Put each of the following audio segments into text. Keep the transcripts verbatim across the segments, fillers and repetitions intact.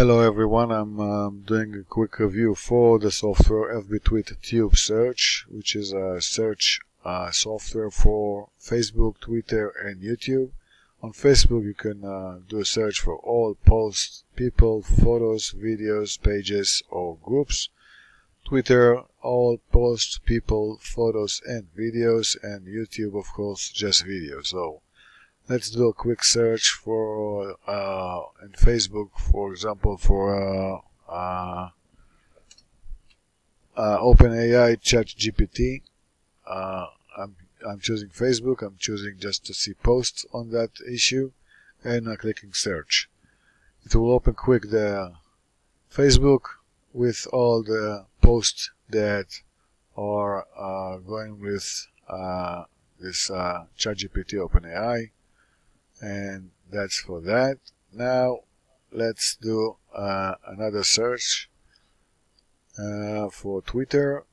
Hello everyone, I'm um, doing a quick review for the software F B-Tweet Tube Search, which is a search uh, software for Facebook, Twitter and YouTube. On Facebook you can uh, do a search for all posts, people, photos, videos, pages or groups. Twitter, all posts, people, photos and videos, and YouTube, of course, just videos. So let's do a quick search for uh, in Facebook, for example, for uh, uh, uh, OpenAI, ChatGPT. Uh, I'm I'm choosing Facebook. I'm choosing just to see posts on that issue, and I'm clicking search. It will open quick the Facebook with all the posts that are uh, going with uh, this uh, ChatGPT OpenAI. And that's for that. Now let's do uh, another search uh, for Twitter,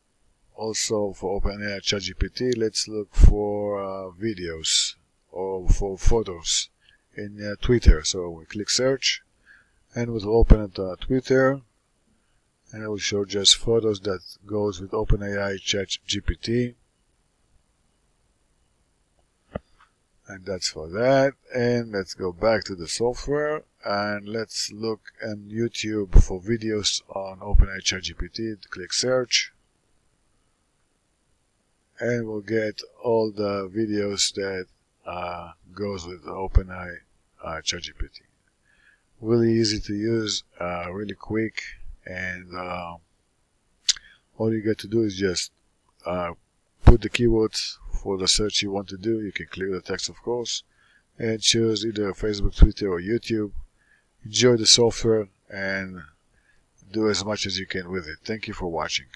also for OpenAI, ChatGPT. Let's look for uh, videos or for photos in uh, Twitter. So we click search and we'll open it uh, Twitter, and it will show just photos that goes with OpenAI, ChatGPT. And that's for that. And let's go back to the software and let's look on YouTube for videos on OpenAI, ChatGPT. Click search, and we'll get all the videos that uh, goes with OpenAI, uh, ChatGPT. Really easy to use, uh, really quick, and uh, all you got to do is just uh, put the keywords for the search you want to do. You can clear the text, of course, and choose either Facebook, Twitter or YouTube. Enjoy the software and do as much as you can with it. Thank you for watching.